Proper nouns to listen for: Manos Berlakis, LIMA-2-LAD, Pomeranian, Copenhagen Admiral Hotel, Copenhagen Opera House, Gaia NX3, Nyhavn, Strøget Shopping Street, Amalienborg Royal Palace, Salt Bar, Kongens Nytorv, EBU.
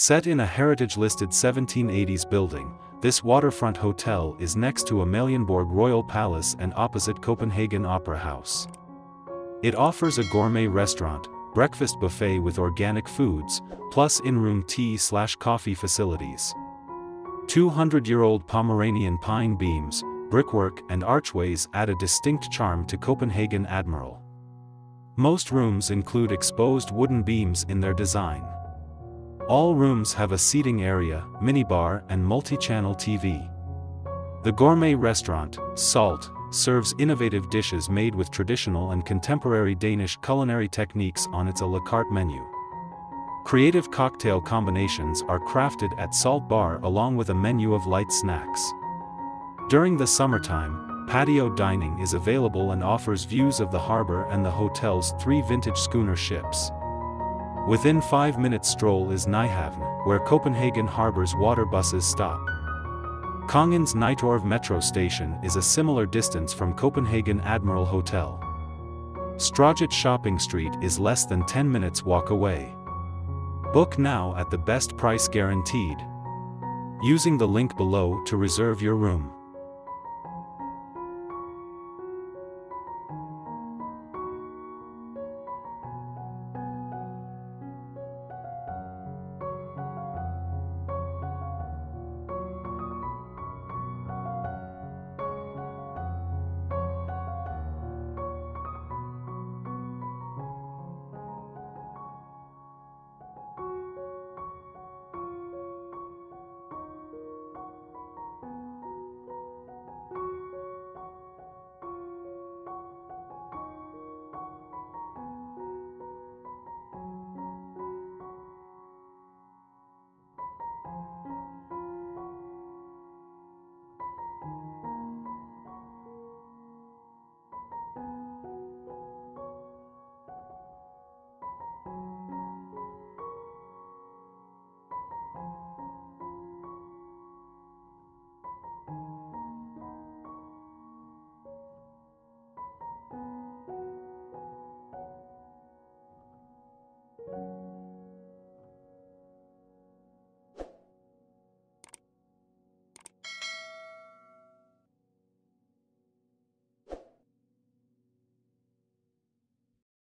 Set in a heritage-listed 1780s building, this waterfront hotel is next to Amalienborg Royal Palace and opposite Copenhagen Opera House. It offers a gourmet restaurant, breakfast buffet with organic foods, plus in-room tea/coffee facilities. 200-year-old Pomeranian pine beams, brickwork and archways add a distinct charm to Copenhagen Admiral. Most rooms include exposed wooden beams in their design. All rooms have a seating area, minibar and multi-channel TV. The gourmet restaurant, Salt, serves innovative dishes made with traditional and contemporary Danish culinary techniques on its a la carte menu. Creative cocktail combinations are crafted at Salt Bar along with a menu of light snacks. During the summertime, patio dining is available and offers views of the harbor and the hotel's 3 vintage schooner ships. Within 5-minute stroll is Nyhavn, where Copenhagen Harbor's water buses stop. Kongens Nytorv metro station is a similar distance from Copenhagen Admiral Hotel. Strøget Shopping Street is less than 10 minutes walk away. Book now at the best price guaranteed, using the link below to reserve your room.